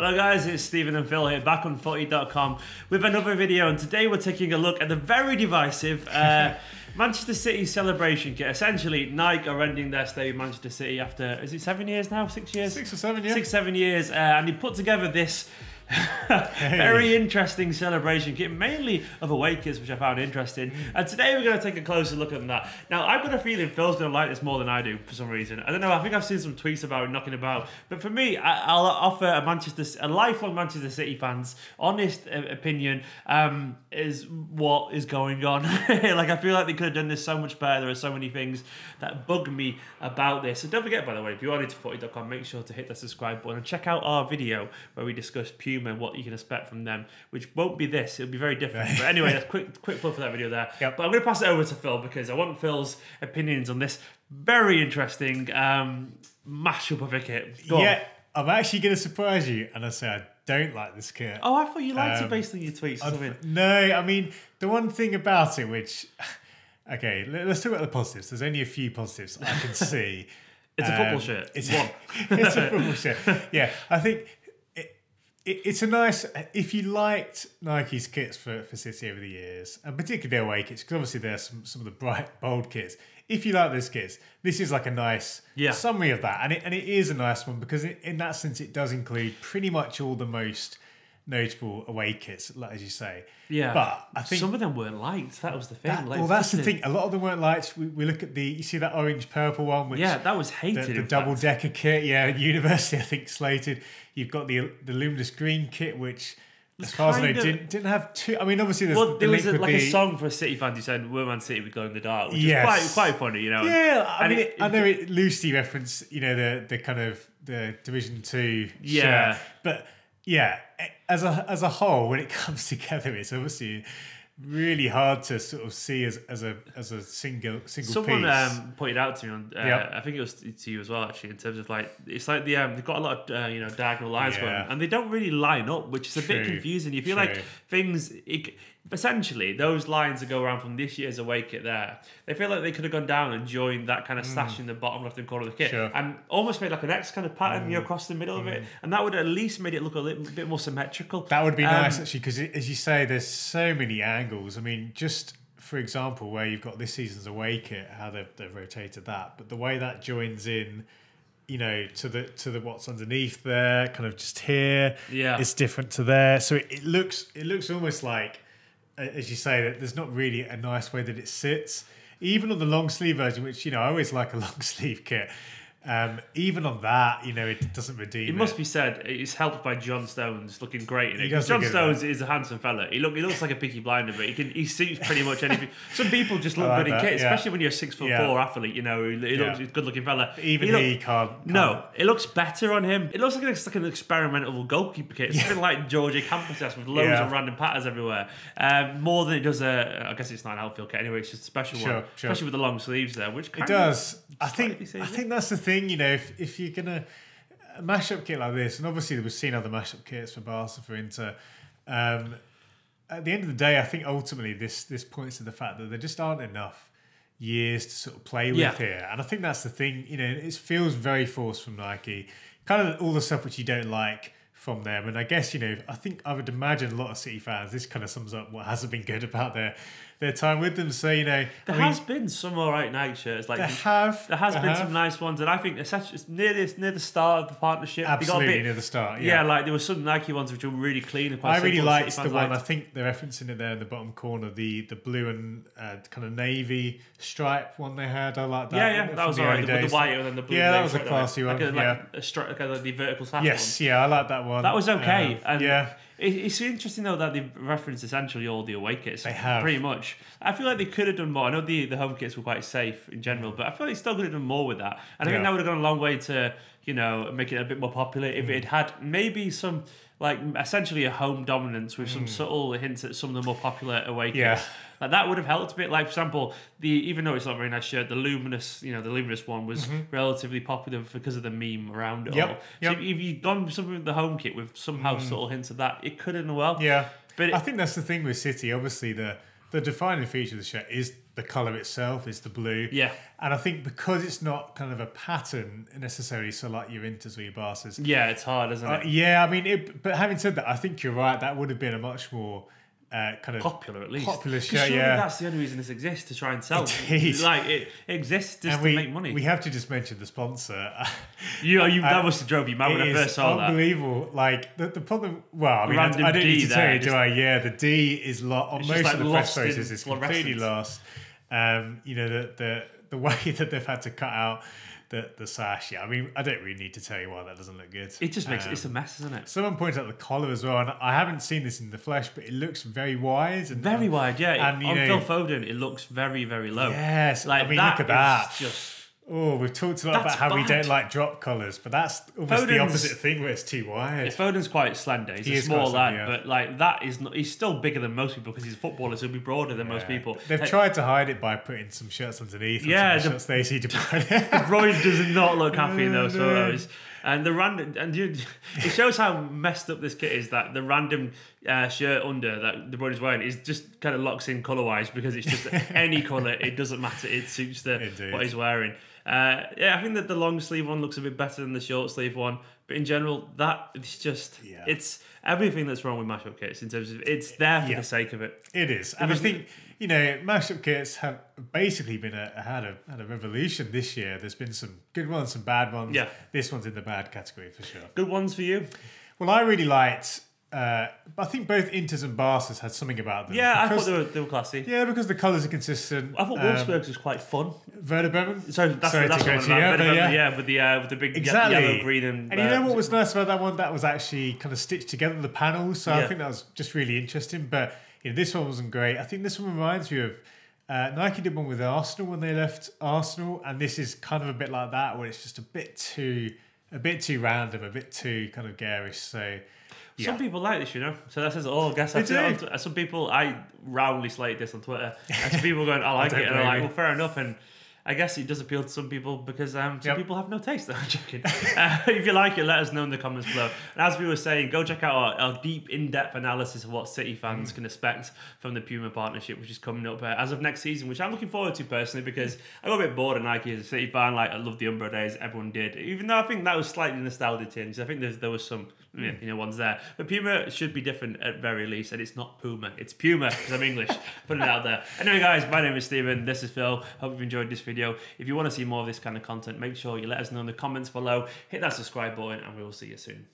Hello guys, it's Stephen and Phil here, back on footy.com with another video, and today we're taking a look at the very divisive Manchester City celebration kit. Essentially, Nike are ending their stay with Manchester City after, is it 7 years now? 6 years? 6 or 7 years. 6, 7 years, and they put together this very interesting celebration kit, mainly of away kits, which I found interesting. And today we're going to take a closer look at that. Now, I've got a feeling Phil's going to like this more than I do for some reason. I don't know, I think I've seen some tweets about it knocking about. But for me, I'll offer a lifelong Manchester City fan's honest opinion is what is going on. Like, I feel like they could have done this so much better. There are so many things that bug me about this. So don't forget, by the way, if you are new to footy.com, make sure to hit the subscribe button and check out our video where we discussed Puma and what you can expect from them, which won't be this, it'll be very different. But anyway, that's quick plug for that video there. Yep. But I'm going to pass it over to Phil because I want Phil's opinions on this very interesting mashup of a kit. Yeah, I'm actually going to surprise you and I say I don't like this kit. Oh, I thought you liked it based on your tweets or something. No, I mean, the one thing about it which... Okay, let's talk about the positives. There's only a few positives I can see. It's a football shirt. It's one. It's a football shirt. Yeah, I think... It's a nice, if you liked Nike's kits for City over the years, and particularly their away kits, because obviously there's some of the bright, bold kits. If you like this kit, this is like a nice summary of that. And it is a nice one because in that sense, it does include pretty much all the most notable away kits, as you say. Yeah, but I think some of them weren't liked. That was the thing. Well, that's the thing. A lot of them weren't liked. We look at the, you see that orange purple one, which that was hated. The double decker kit, university I think slated. You've got the luminous green kit, which as far as I know didn't have too. I mean, obviously there's there was like a song for a City fan who said "We're Man City, we glow in the dark," which is quite funny, you know. Yeah, I mean, I know it loosely referenced, you know, the kind of the Division 2. Yeah, but. Yeah, as a whole, when it comes together, it's obviously really hard to sort of see as a single piece. Someone pointed out to me on, I think it was to you as well, actually, in terms of like it's like they've got a lot of diagonal lines going, and they don't really line up, which is a bit confusing. You feel like things. Essentially, those lines that go around from this year's away kit there, they feel like they could have gone down and joined that kind of sash in the bottom left-hand corner of the kit and almost made like an X kind of pattern across the middle of it. And that would at least made it look a little bit more symmetrical. That would be nice, actually, because as you say, there's so many angles. I mean, just for example, where you've got this season's away kit, how they've rotated that. But the way that joins in... to the what's underneath there, kind of just here. Yeah, it's different to there, so it looks almost like, as you say, that there's not really a nice way that it sits. Even on the long sleeve version, which I always like a long sleeve kit. Even on that, it doesn't redeem it. It must be said, it's helped by John Stones looking great in it. Because John Stones is a handsome fella. He looks like a Peaky Blinder, but he suits pretty much anything. Some people just look good in kit, especially when you're a 6 foot 4 athlete. He's a good looking fella. Even he can't. No, it looks better on him. It looks like an experimental goalkeeper kit. It's something like George A. Campos with loads of random patterns everywhere. More than it does I guess it's not an outfield kit anyway. It's just a special one, especially with the long sleeves there, which kind of does. I think that's the thing. If you're gonna a mashup kit like this, and obviously we've seen other mashup kits for Barca, for Inter. At the end of the day, I think ultimately this points to the fact that there just aren't enough years to sort of play with here, and I think that's the thing. It feels very forced from Nike, kind of all the stuff which you don't like from them. And I guess I think I would imagine a lot of City fans. This kind of sums up what hasn't been good about their time with them. So there has been some alright Nike shirts. Like there have been some nice ones, and I think it's near the start of the partnership. Absolutely, they got a bit, near the start. Yeah, like there were some Nike ones which were really clean. And quite I really liked the one. I think they're referencing it there in the bottom corner, the blue and kind of navy stripe one they had. I like that. Yeah, that was alright. The white and then the blue. Yeah, that was a classy one. Like the vertical sash. Yes, yeah, I like that one. That was okay, and it's interesting though that they've referenced essentially all the away kits. They have pretty much. I feel like they could have done more. I know the home kits were quite safe in general, but I feel like they still could have done more with that. And I think that would have gone a long way to make it a bit more popular if it had maybe some like essentially a home dominance with some subtle hints at some of the more popular away kits. Yeah. Like that would have helped a bit. Like for example, even though it's not a very nice shirt, the luminous, the luminous one was relatively popular because of the meme around it all. So if you'd done something with the home kit with somehow subtle hints of that, it could have well. Yeah, but I think that's the thing with City. Obviously, the defining feature of the shirt is the colour itself, is the blue. Yeah. And I think because it's not kind of a pattern necessarily, so like your Inters or your Barcas. Yeah, it's hard, isn't it? Yeah, I mean, but having said that, I think you're right. That would have been a much more kind of popular, at least popular shirt. Yeah, that's the only reason this exists, to try and sell. Indeed. Like it exists just to make money. We have to just mention the sponsor. That must have drove you mad when I first saw that. Unbelievable! Like the problem. Well, I mean, I don't need to tell you, do I? Yeah, the D is on most of the press photos. It's completely lost. You know, the way that they've had to cut out the sash. Yeah, I mean, I don't really need to tell you why that doesn't look good. It just makes it's a mess, isn't it? Someone pointed out the collar as well, and I haven't seen this in the flesh, but it looks very wide. And very wide, yeah. And, on Phil Foden, it looks very, very low. Yes, like, I mean, look at that. We've talked a lot about how we don't like drop collars, but that's almost the opposite thing where it's too wide. Yeah, Foden's quite slender. He's a small lad, but like that is not. He's still bigger than most people because he's a footballer, so he'll be broader than most people. They've tried to hide it by putting some shirts underneath. Yeah, the shirts they see to put it. Roy does not look happy in those photos. And the random, it shows how messed up this kit is, that the random shirt under that De Bruyne's wearing is just kind of locks in colour wise, because it's just any colour, it doesn't matter, it suits what he's wearing. Yeah, I think that the long sleeve one looks a bit better than the short sleeve one, but in general, that it's just it's everything that's wrong with mashup kits in terms of it's there for the sake of it. It is, and I think mashup kits have basically been had a revolution this year. There's been some good ones, some bad ones. Yeah, this one's in the bad category for sure. Good ones for you? Well, I really liked. I think both Inters and Barcas had something about them. Yeah, I thought they were classy. Yeah, because the colours are consistent. I thought Wolfsburg's was quite fun. Werder Bremen. Sorry, that's with the big yellow, green, and you know what was nice about that one? That was actually kind of stitched together, the panels. So I think that was just really interesting. But this one wasn't great. I think this one reminds me of Nike did one with Arsenal when they left Arsenal, and this is kind of a bit like that, where it's just a bit too random, a bit too kind of garish. So. Yeah. Some people like this, so that says it all. Some people, I roundly slated this on Twitter, and some people going, I like it, and I'm like, well, fair enough, and I guess it does appeal to some people, because some people have no taste. I'm joking. If you like it, let us know in the comments below. And as we were saying, go check out our deep, in-depth analysis of what City fans can expect from the Puma partnership, which is coming up as of next season, which I'm looking forward to personally, because I got a bit bored of Nike as a City fan. Like, I love the Umbro days, everyone did. Even though I think that was slightly nostalgic tinge, I think there was some... ones there. But Puma should be different at very least, and it's not Puma, it's Puma, because I'm English, putting it out there. Anyway guys, my name is Stephen, this is Phil, hope you've enjoyed this video. If you want to see more of this kind of content, make sure you let us know in the comments below, hit that subscribe button, and we will see you soon.